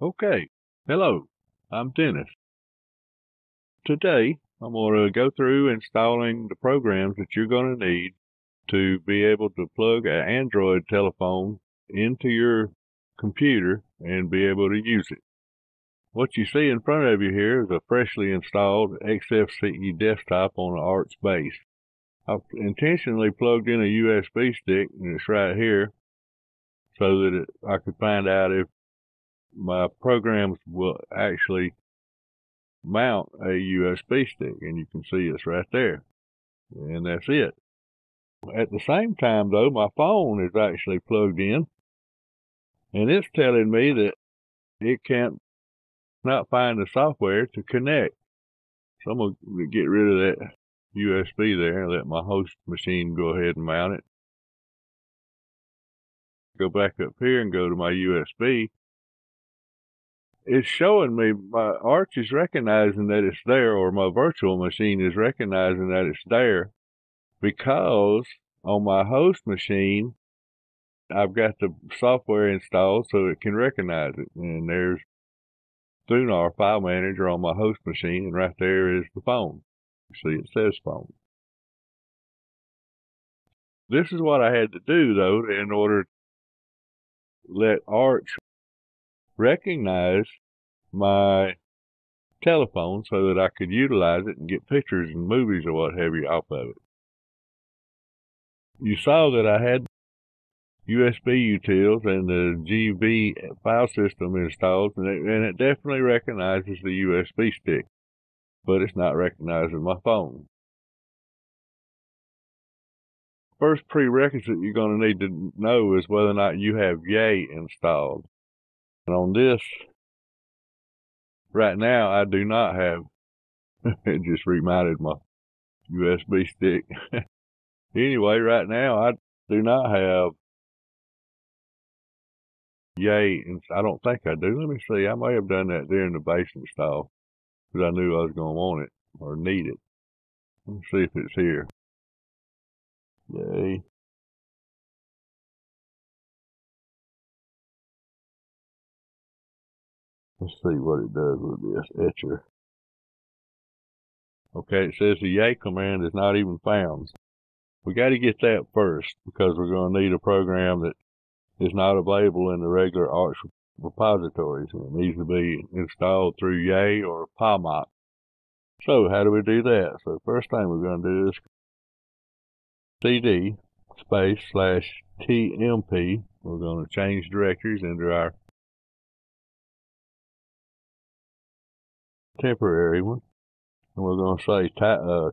Okay, hello, I'm Dennis. Today, I'm going to go through installing the programs that you're going to need to be able to plug an Android telephone into your computer and be able to use it. What you see in front of you here is a freshly installed XFCE desktop on an Arch base. I've intentionally plugged in a USB stick, and it's right here, so that I could find out if my programs will actually mount a USB stick, and you can see it's right there, and that's it. At the same time, though, my phone is actually plugged in, and it's telling me that it can't not find the software to connect. So I'm gonna get rid of that USB there and let my host machine go ahead and mount it. Go back up here and go to my USB. It's showing me my Arch is recognizing that it's there, or my virtual machine is recognizing that it's there, because on my host machine, I've got the software installed so it can recognize it. And there's Thunar File Manager on my host machine, and right there is the phone. You see, it says phone. This is what I had to do, though, in order to let Arch recognize my telephone so that I could utilize it and get pictures and movies or what have you off of it. You saw that I had USB utils and the GV file system installed, and it definitely recognizes the USB stick, but it's not recognizing my phone. First prerequisite you're going to need to know is whether or not you have Yay installed. And on this, right now, I do not have, it just remounted my USB stick. Anyway, right now, I do not have Yay, and I don't think I do. Let me see, I may have done that there in the base install, because I knew I was going to want it, or need it. Let me see if it's here. Yay. Let's see what it does with this etcher. Okay, it says the Yay command is not even found. We got to get that first, because we're going to need a program that is not available in the regular Arch repositories. It needs to be installed through Yay or Pamac. So how do we do that? So first thing we're going to do is cd /tmp. We're going to change directories into our temporary one, and we're going to say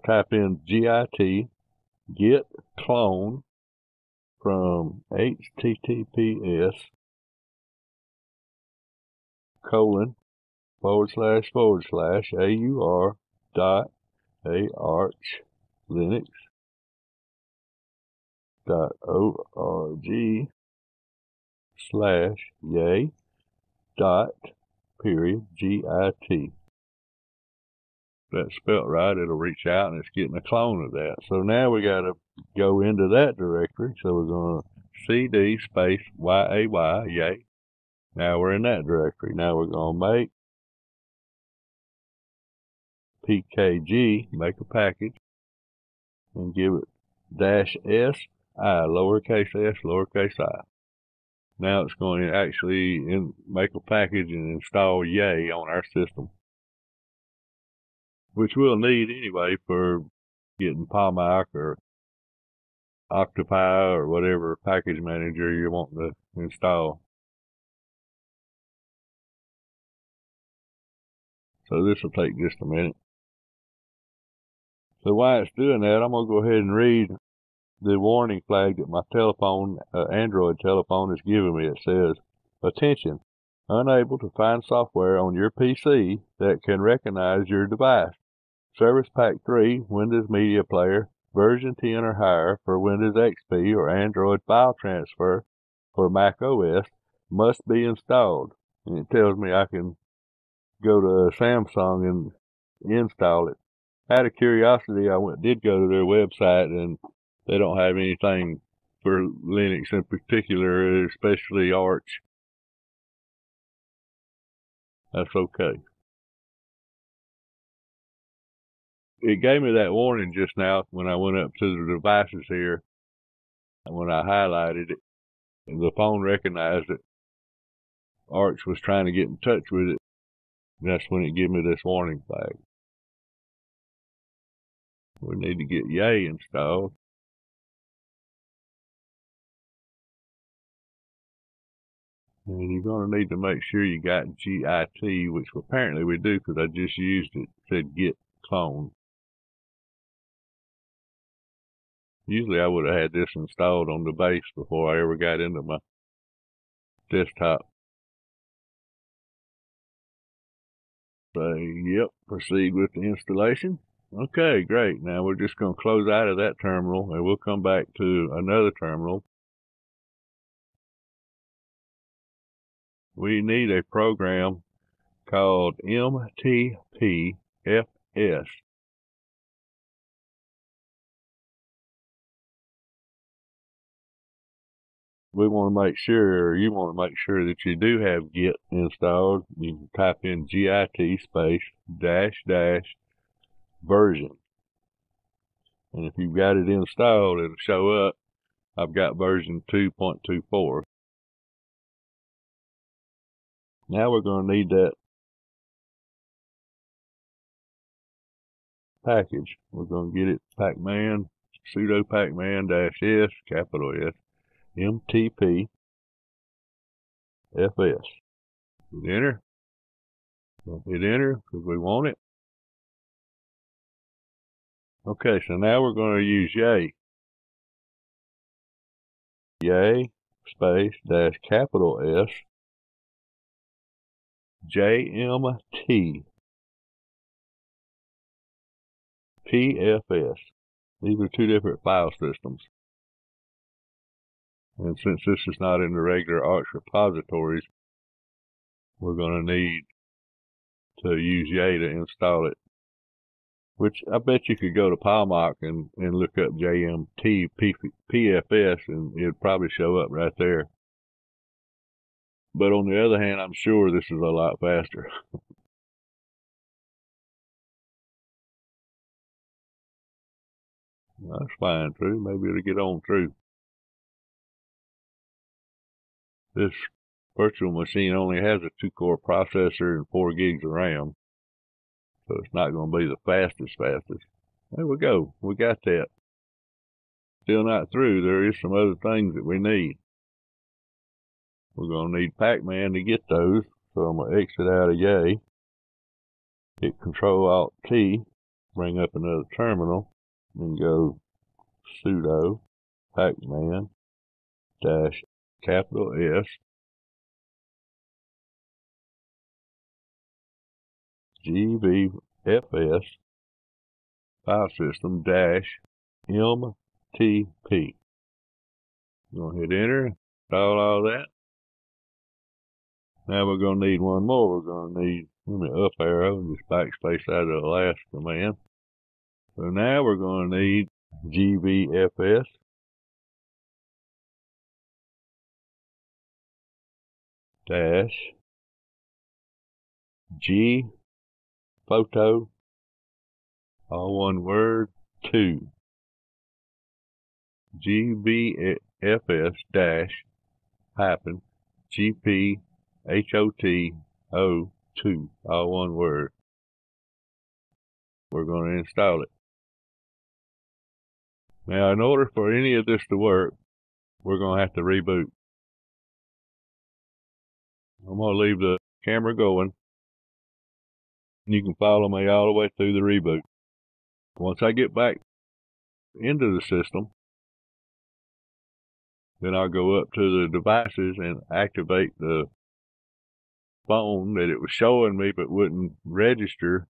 type in git clone from https:// aur.archlinux.org/yay.git. That's spelt right, it'll reach out, and it's getting a clone of that. So now we got to go into that directory. So we're going to cd /yay, Yay. Now we're in that directory. Now we're going to make a package, and give it -si, lowercase s, lowercase i. Now it's going to actually make a package and install Yay on our system, which we'll need anyway for getting Pamac or Octopi or whatever package manager you want to install. So this will take just a minute. So while it's doing that, I'm going to go ahead and read the warning flag that my telephone, Android telephone, is giving me. It says, "Attention, unable to find software on your PC that can recognize your device. Service Pack 3, Windows Media Player, version 10 or higher for Windows XP or Android file transfer for Mac OS must be installed." And it tells me I can go to Samsung and install it. Out of curiosity, I did go to their website, and they don't have anything for Linux in particular, especially Arch. That's okay. It gave me that warning just now when I went up to the devices here, and when I highlighted it, the phone recognized it. Arch was trying to get in touch with it. That's when it gave me this warning flag. We need to get Yay installed. And you're going to need to make sure you got GIT, which apparently we do because I just used it. It said git clone. Usually I would have had this installed on the base before I ever got into my desktop. So, yep, proceed with the installation. Okay, great. Now we're just going to close out of that terminal and we'll come back to another terminal. We need a program called MTPFS. We want to make sure, or you want to make sure that you do have Git installed. You can type in git space -- version. And if you've got it installed, it'll show up. I've got version 2.24. Now we're going to need that package. We're going to get it pacman, sudo pacman -s, capital S, MTPFS. Hit enter. Hit enter because we want it. Okay, so now we're going to use Yay. Yay space dash capital S JMTPFS. These are two different file systems. And since this is not in the regular Arch repositories, we're going to need to use Yay to install it. Which I bet you could go to Pamac and look up JMTPFS and it'd probably show up right there. But on the other hand, I'm sure this is a lot faster. That's fine too. Maybe it'll get on through. This virtual machine only has a 2-core processor and 4 gigs of RAM. So it's not going to be the fastest. There we go. We got that. Still not through. There is some other things that we need. We're going to need Pacman to get those, so I'm going to exit out of Yay. Hit Control-Alt-T, bring up another terminal, then go sudo Pacman dash capital S gvfs file system dash MTP. I'm going to hit enter, install all that. Now we're going to need one more. We're going to need, let me up arrow and just backspace out of the last command. So now we're going to need gvfs dash gphoto, all one word, 2. gvfs dash hyphen gp HOT02, all one word. We're going to install it. Now, in order for any of this to work, we're going to have to reboot. I'm going to leave the camera going. You can follow me all the way through the reboot. Once I get back into the system, then I'll go up to the devices and activate the phone that it was showing me but wouldn't register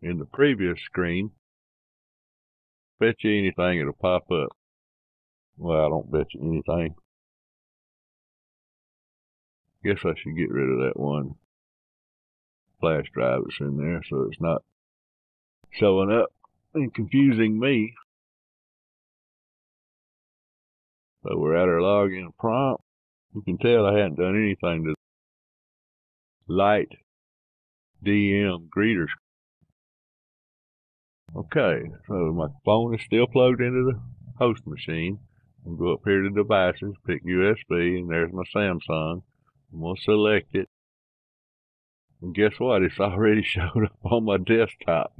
in the previous screen. Bet you anything it'll pop up. Well, I don't bet you anything. Guess I should get rid of that one flash drive that's in there so it's not showing up and confusing me. So we're at our login prompt. You can tell I hadn't done anything to lightDM greeters. Okay, so my phone is still plugged into the host machine. I'll go up here to devices, pick USB, and there's my Samsung. I'm going to select it. And guess what? It's already showed up on my desktop.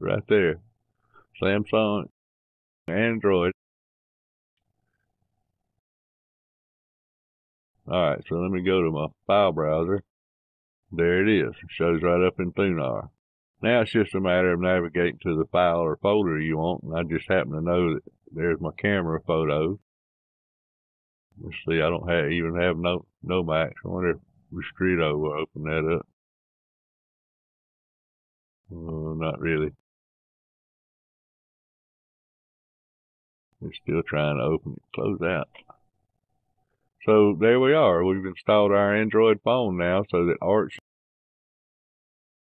Right there. Samsung, Android. Alright, so let me go to my file browser. There it is. It shows right up in Thunar. Now it's just a matter of navigating to the file or folder you want, and I just happen to know that there's my camera photos. Let's see, I don't have, even have no Macs. I wonder if Ristretto will open that up. Not really. It's still trying to open it. Close out. So there we are. We've installed our Android phone now so that Arch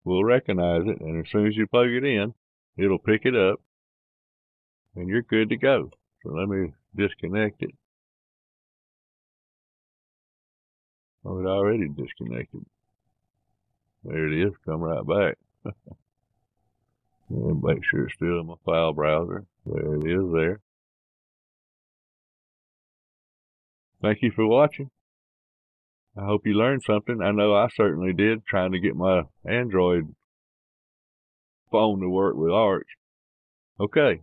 will recognize it, and as soon as you plug it in, it'll pick it up, and you're good to go. So let me disconnect it. Oh, it already disconnected. There it is. Come right back. And make sure it's still in my file browser. There it is there. Thank you for watching. I hope you learned something. I know I certainly did, trying to get my Android phone to work with Arch. Okay.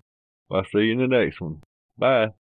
Well, I'll see you in the next one. Bye.